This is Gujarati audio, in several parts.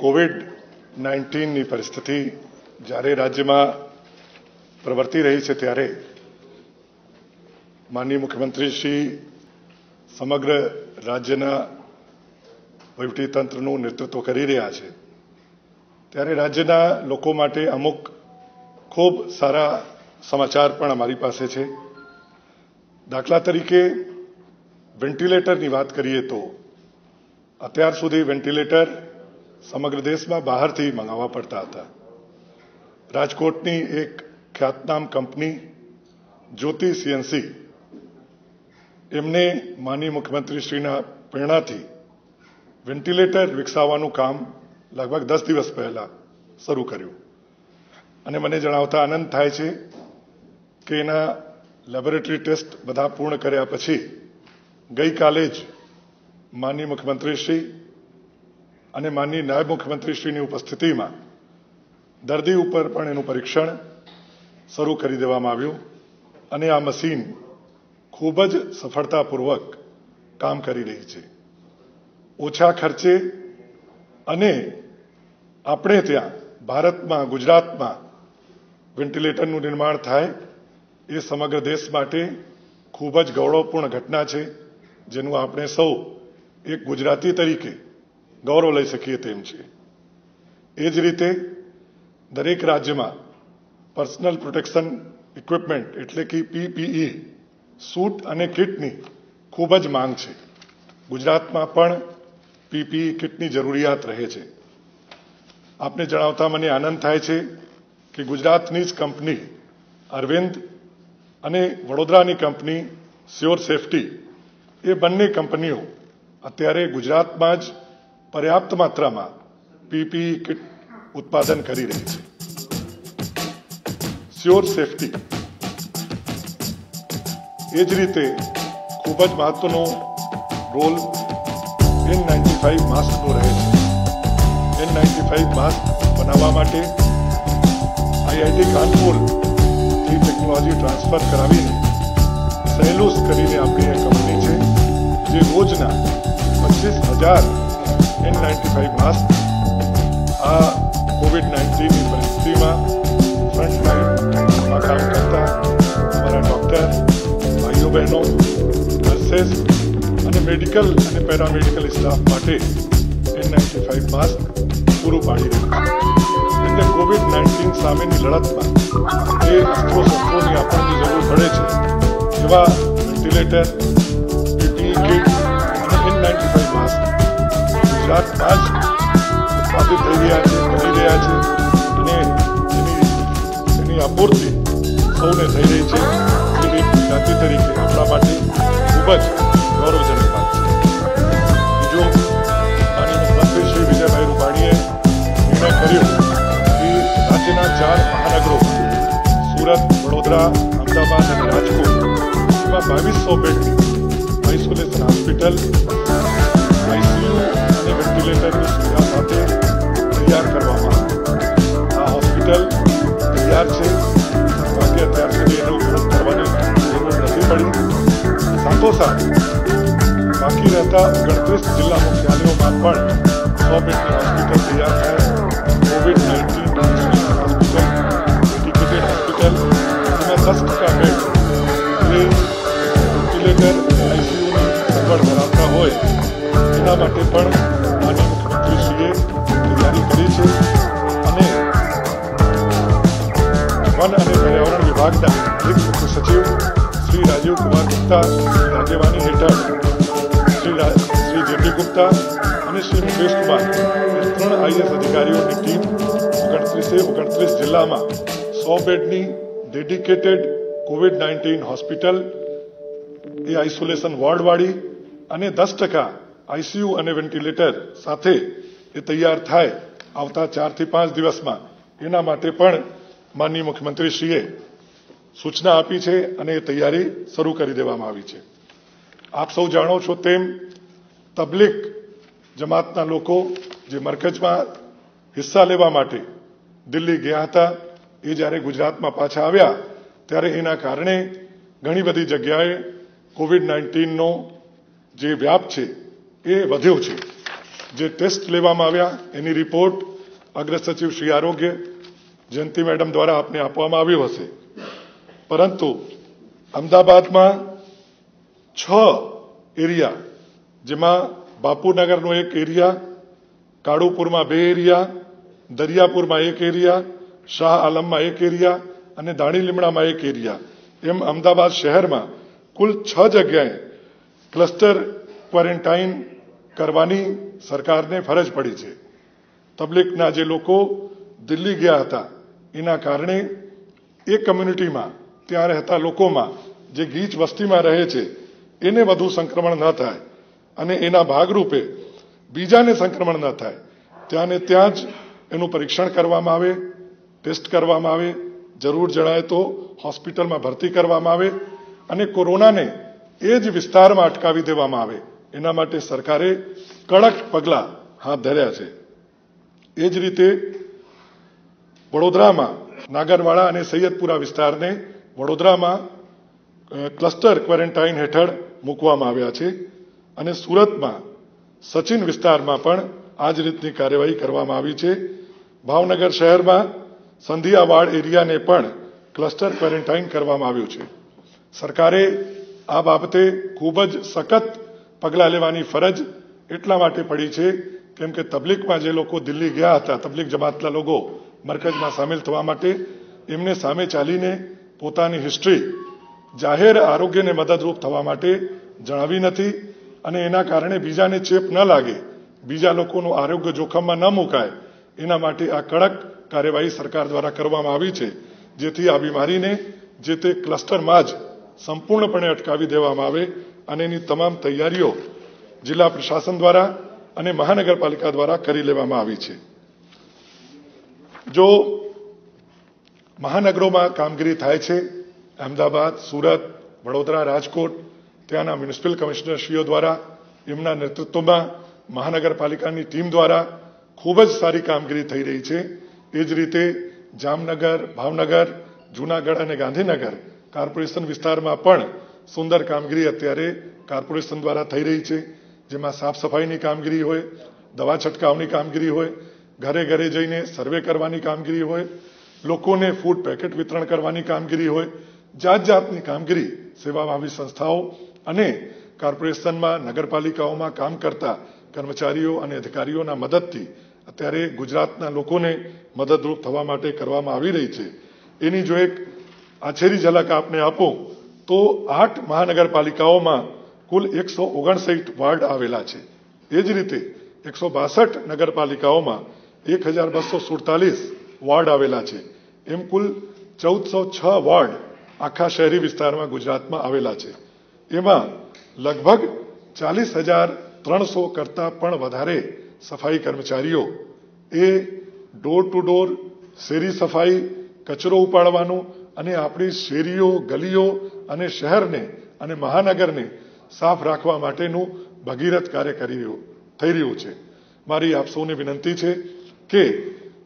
કોવિડ-19ની પરિસ્થિતિ જ્યારે રાજ્યમાં પ્રવર્તી રહી છે ત્યારે માનનીય મુખ્યમંત્રીશ્રી સમગ્ર રાજ્યના વહીવટીતંત્રનું નેતૃત્વ કરી રહ્યા છે ત્યારે રાજ્યના લોકો માટે અમુક ખૂબ સારા સમાચાર પણ અમારી પાસે છે. દાખલા તરીકે વેન્ટિલેટરની વાત કરીએ તો અત્યાર સુધી વેન્ટિલેટર સમગ્ર દેશમાં બહારથી મંગાવવા પડતા હતા. રાજકોટની એક ખ્યાતનામ કંપની જ્યોતિ સીએનસી એમને માનનીય મુખ્યમંત્રીશ્રીના પ્રેરણાથી વેન્ટિલેટર વિકસાવવાનું કામ લગભગ 10 દિવસ પહેલા શરૂ કર્યું અને મને જણાવતા આનંદ થાય છે કે એના લેબોરેટરી ટેસ્ટ બધા પૂર્ણ કર્યા પછી ગઈકાલે જ માનનીય મુખ્યમંત્રીશ્રી અને માનનીય નાયબ મુખ્યમંત્રીશ્રીની ઉપસ્થિતિમાં દર્દી ઉપર પણ એનું પરીક્ષણ શરૂ કરી દેવામાં આવ્યું અને આ મશીન ખૂબ જ સફળતાપૂર્વક કામ કરી રહી છે. ઓછા ખર્ચે અને આપણે ત્યાં ભારતમાં ગુજરાતમાં વેન્ટિલેટરનું નિર્માણ થાય એ સમગ્ર દેશ માટે ખૂબ જ ગૌરવપૂર્ણ ઘટના છે જેનું આપણે સૌ એક ગુજરાતી તરીકે ગૌરવ લઈ શકીએ તેમ છે. એ જ રીતે દરેક રાજ્યમાં પર્સનલ પ્રોટેક્શન ઇક્વિપમેન્ટ એટલે કે પીપીઈ સૂટ અને કિટની ખૂબ જ માંગ છે. ગુજરાતમાં પણ પીપીઈ કિટની જરૂરિયાત રહે છે. આપને જણાવતા મને આનંદ થાય છે કે ગુજરાતની જ કંપની અરવિંદ અને વડોદરાની કંપની સ્યોર સેફટી એ બંને કંપનીઓ અત્યારે ગુજરાતમાં જ પર્યાપ્ત માત્રામાં પીપીઈ કિટ ઉત્પાદન કરી રહી છે. સ્યોર સેફટી એ જ રીતે ખૂબ જ મહત્વનો રોલ N95 માસ્કનો રહે છે. N95 માસ્ક બનાવવા માટે IIT કાનપુરથી ટેકનોલોજી ટ્રાન્સફર કરાવીને સેલ્યુસ કરીને આપણી કંપની છે જે રોજના 25,000 N95 માસ્ક આ કોવિડ-19ની પરિસ્થિતિમાં ફ્રન્ટલાઈનમાં કામ કરતા અમારા ડોક્ટર ભાઈઓ બહેનો નર્સેસ અને મેડિકલ અને પેરામેડિકલ સ્ટાફ માટે N95 માસ્ક પૂરું પાડી રહ્યું છે. એટલે કોવિડ-19 સામેની લડતમાં જે અસ્ત્રોશસ્ત્રોની આપણને જરૂર પડે છે એવા ventilator, PPE kit N95 mask ગુજરાતમાં જ સ્થાપિત થઈ રહ્યા છે, બની રહ્યા છે અને એની આપૂર્તિ સૌને થઈ રહી છે. એની જાતિ તરીકે આપણા માટે ખૂબ જ ગૌરવજનક વાત છે. બીજો માનનીય મુખ્યમંત્રી શ્રી વિજયભાઈ રૂપાણીએ નિર્ણય કર્યો કે રાજ્યના 4 મહાનગરો સુરત, વડોદરા, અમદાવાદ અને રાજકોટ એમાં 2200 બેડની આઇસોલેશન હોસ્પિટલ આઈસીયુ અને વેન્ટિલેટરની સુવિધા સાથે તૈયાર કરવામાં આવે. આ હોસ્પિટલ તૈયાર છે બાકી અત્યાર સુધી એનો ઉપયોગ કરવાની જરૂર નથી પડી. સાથોસાથ બાકી રહેતા 38 જિલ્લા મુખ્યાલયોમાં પણ 100 બેડની હોસ્પિટલ તૈયાર થાય. કોવિડ-19 હોસ્પિટલ ડેડિકેટેડ હોસ્પિટલ એમાં 10% બેડ જે વેન્ટિલેટર ધરાવતા હોય એના માટે પણ માનનીય મુખ્યમંત્રીશ્રીએ તૈયારી કરી છે અને વન અને પર્યાવરણ વિભાગના મુખ્ય સચિવ શ્રી રાજીવકુમાર ગુપ્તા આગેવાની હેઠળ શ્રી જેપી ગુપ્તા અને શ્રી મુકેશકુમાર 3 IAS અધિકારીઓની ટીમ 29 જિલ્લામાં 100 બેડની ડેડિકેટેડ કોવિડ-19 હોસ્પિટલ એ આઇસોલેશન વોર્ડવાળી અને 10% આઈસીયુ અને વેન્ટિલેટર સાથે એ તૈયાર થાય આવતા 4 થી 5 દિવસમાં એના માટે પણ માનનીય મુખ્યમંત્રીશ્રીએ સૂચના આપી છે અને એ તૈયારી શરૂ કરી દેવામાં આવી છે. આપ સૌ જાણો છો તેમ તબલીગ જમાતના લોકો જે મરકજમાં હિસ્સા લેવા માટે દિલ્હી ગયા હતા એ જ્યારે ગુજરાતમાં પાછા આવ્યા ત્યારે એના કારણે ઘણી બધી જગ્યાએ કોવિડ-19નો જે વ્યાપ છે એ વધ્યો છે. જે ટેસ્ટ લેવામાં આવ્યા એની રિપોર્ટ અગ્ર સચિવ શ્રી આરોગ્ય જયંતિ મેડમ દ્વારા આપને આપવામાં આવ્યો હશે, પરંતુ અમદાવાદમાં 6 એરિયા, જેમાં બાપુનગરનો એક એરિયા, કાળુપુરમાં 2 એરિયા, દરિયાપુરમાં 1 એરિયા, શાહ આલમમાં 1 એરિયા અને દાણીલીમડામાં 1 એરિયા, એમ અમદાવાદ શહેરમાં કુલ 6 જગ્યાએ ક્લસ્ટર ક્વોરન્ટાઇન કરવાની સરકારને ફરજ પડી છે. તબલીગના જે લોકો દિલ્હી ગયા હતા એના કારણે એ કમ્યુનિટીમાં ત્યાં રહેતા લોકોમાં જે ગીચ વસ્તીમાં રહે છે એને વધુ સંક્રમણ ન થાય અને એના ભાગરૂપે બીજાને સંક્રમણ ન થાય ત્યાંને ત્યાં જ એનું પરીક્ષણ કરવામાં આવે, ટેસ્ટ કરવામાં આવે, જરૂર જણાય તો હોસ્પિટલમાં ભરતી કરવામાં આવે અને કોરોનાને એ જ વિસ્તારમાં અટકાવી દેવામાં આવે, એના માટે સરકારે કડક પગલાં હાથ ધર્યા છે. એ જ રીતે વડોદરામાં નાગરવાડા અને સૈયદપુરા વિસ્તારને વડોદરામાં ક્લસ્ટર ક્વોરન્ટાઇન હેઠળ મૂકવામાં આવ્યા છે અને સુરતમાં સચિન વિસ્તારમાં પણ આ જ રીતની કાર્યવાહી કરવામાં આવી છે. ભાવનગર શહેરમાં સંધિયાવાડ એરિયાને પણ ક્લસ્ટર ક્વોરન્ટાઇન કરવામાં આવ્યું છે. સરકારે આ બાબતે ખૂબ જ સખત પગલાં લેવાની ફરજ એટલા માટે પડી છે કેમ કે તબલીગમાં જે લોકો દિલ્હી ગયા હતા, તબલીગ જમાતના લોકો મરકજમાં સામેલ થવા માટે એમને સામે ચાલીને પોતાની હિસ્ટ્રી જાહેર આરોગ્યને મદદરૂપ થવા માટે જણાવી નથી અને એના કારણે બીજાને ચેપ ન લાગે, બીજા લોકોનું આરોગ્ય જોખમમાં ન મુકાય એના માટે આ કડક કાર્યવાહી સરકાર દ્વારા કરવામાં આવી છે, જેથી આ બીમારીને જે તે ક્લસ્ટરમાં જ સંપૂર્ણપણે અટકાવી દેવામાં આવે અને એની તમામ તૈયારીઓ જિલ્લા પ્રશાસન દ્વારા અને મહાનગરપાલિકા દ્વારા કરી લેવામાં આવી છે. જો મહાનગરોમાં કામગીરી થાય છે, અમદાવાદ, સુરત, વડોદરા, રાજકોટ, ત્યાંના મ્યુનિસિપલ કમિશનરશ્રીઓ દ્વારા એમના નેતૃત્વમાં મહાનગરપાલિકાની ટીમ દ્વારા ખૂબ જ સારી કામગીરી થઈ રહી છે. એ જ રીતે જામનગર, ભાવનગર, જૂનાગઢ અને ગાંધીનગર કોર્પોરેશન વિસ્તારમાં પણ સુંદર કામગીરી અત્યારે કોર્પોરેશન દ્વારા થઈ રહી છે, જેમાં સાફ સફાઈની કામગીરી હોય, દવા છંટકાવની કામગીરી હોય, ઘરે ઘરે જઈને સર્વે કરવાની કામગીરી હોય, લોકોને ફૂડ પેકેટ વિતરણ કરવાની કામગીરી હોય, જાત જાતની કામગીરી સેવાભાવી સંસ્થાઓ અને કોર્પોરેશનમાં, નગરપાલિકાઓમાં કામ કરતા કર્મચારીઓ અને અધિકારીઓના મદદથી અત્યારે ગુજરાતના લોકોને મદદરૂપ થવા માટે કરવામાં આવી રહી છે. એની જો એક આછેરી ઝલક આપને આપો તો 8 મહાનગરપાલિકાઓમાં કુલ 159 વોર્ડ આવેલા છે. એ જ રીતે 162 નગરપાલિકાઓમાં 1247 વોર્ડ આવેલા છે. એમ કુલ 1406 વોર્ડ આખા શહેરી વિસ્તારમાં ગુજરાતમાં આવેલા છે. એમાં લગભગ 40,300 કરતાં પણ વધારે સફાઈ કર્મચારીઓ એ ડોર ટુ ડોર શેરી સફાઈ, કચરો ઉપાડવાનું અને આપણી શેરીઓ, ગલીઓ અને શહેરને અને મહાનગરને સાફ રાખવા માટેનું ભગીરથ કાર્ય થઈ રહ્યું છે. મારી આપ સૌને વિનંતી છે કે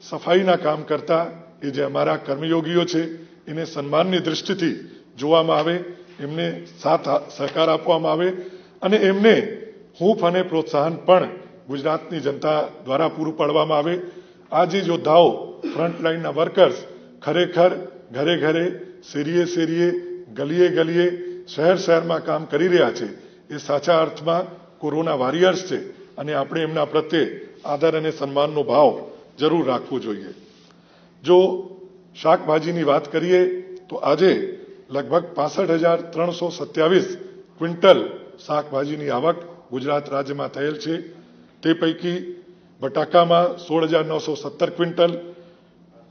સફાઈના કામ કરતા એ જે અમારા કર્મયોગીઓ છે એને સન્માનની દૃષ્ટિથી જોવામાં આવે, એમને સાથ સહકાર આપવામાં આવે અને એમને હૂંફ અને પ્રોત્સાહન પણ ગુજરાતની જનતા દ્વારા પૂરું પાડવામાં આવે. આ જે યોદ્ધાઓ, ફ્રન્ટલાઇનના વર્કર્સ, ખરેખર ઘરે ઘરે, શેરીએ શેરીએ, ગલીએ ગલીએ, શહેર શહેરમાં કામ કરી રહ્યા છે, એ સાચા અર્થમાં કોરોના વોરિયર્સ છે અને આપણે એમના પ્રત્યે આદર અને સન્માનનો ભાવ જરૂર રાખવો જોઈએ. જો શાકભાજીની વાત કરીએ તો આજે લગભગ 65,327 ક્વિન્ટલ શાકભાજીની આવક ગુજરાત રાજ્યમાં થયેલ છે. તે પૈકી બટાકામાં 16,970 ક્વિન્ટલ,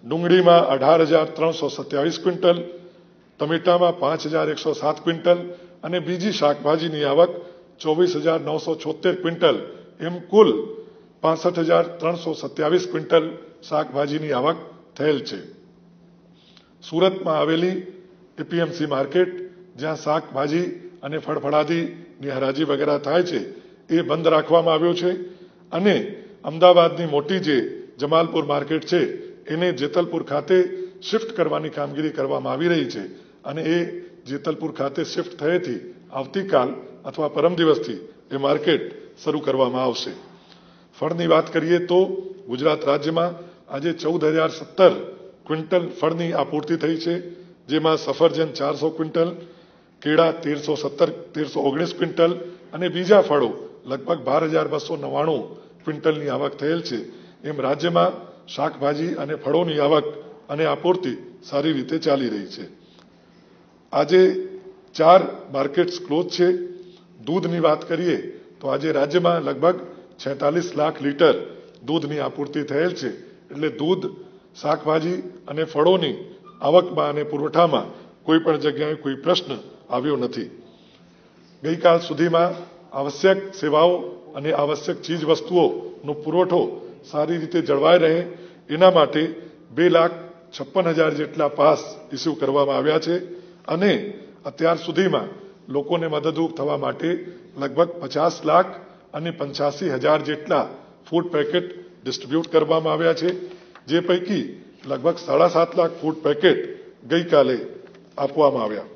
ડુંગળીમાં 18,327 ક્વિન્ટલ, ટમેટામાં 5,107 ક્વિન્ટલ અને બીજી શાકભાજીની આવક 24,976 ક્વિન્ટલ, એમ કુલ 65,327 ક્વિન્ટલ શાકભાજીની આવક થયેલ છે. સુરતમાં આવેલી એપીએમસી માર્કેટ, જ્યાં શાકભાજી અને ફળફળાદીની હરાજી વગેરે થાય છે, એ બંધ રાખવામાં આવ્યો છે અને અમદાવાદની મોટી જે જમાલપુર માર્કેટ છે એને જેતલપુર ખાતે શિફ્ટ કરવાની કામગીરી કરવામાં આવી રહી છે અને એ જેતલપુર ખાતે શિફ્ટ થયેથી આવતીકાલ અથવા પરમ દિવસથી એ માર્કેટ શરૂ કરવામાં આવશે. ફળની વાત કરીએ તો ગુજરાત રાજ્યમાં આજે 14,070 ક્વિન્ટલ ફળની આપૂર્તિ થઈ છે, જેમાં સફરજન 400 ક્વિન્ટલ, કેળા 1319 ક્વિન્ટલ અને બીજા ફળો લગભગ 12,299 ક્વિન્ટલની આવક થયેલ છે. એમ રાજ્યમાં શાકભાજી અને ફળોની આવક અને આપૂર્તિ સારી રીતે ચાલી રહી છે. આજે 4 માર્કેટ્સ ક્લોઝ છે. દૂધની વાત કરીએ તો આજે રાજ્યમાં લગભગ 46 લાખ લીટર દૂધની આપૂર્તિ થયેલ છે. એટલે દૂધ, શાકભાજી અને ફળોની આવકમાં અને પુરવઠામાં કોઈ પણ જગ્યાએ કોઈ પ્રશ્ન આવ્યો નથી. ગઈકાલ સુધીમાં આવશ્યક સેવાઓ અને આવશ્યક ચીજવસ્તુઓનો પુરવઠો સારી રીતે જળવાઈ રહે એના માટે 2,56,000 જેટલા પાસ ઇસ્યુ કરવામાં આવ્યા છે અને અત્યાર સુધીમાં લોકોને મદદરૂપ થવા માટે લગભગ 50 લાખ અને 85,000 જેટલા ફૂડ પેકેટ ડિસ્ટ્રીબ્યુટ કરવામાં આવ્યા છે, જે પૈકી લગભગ 7.5 લાખ ફૂડ પેકેટ ગઈકાલે આપવામાં આવ્યા.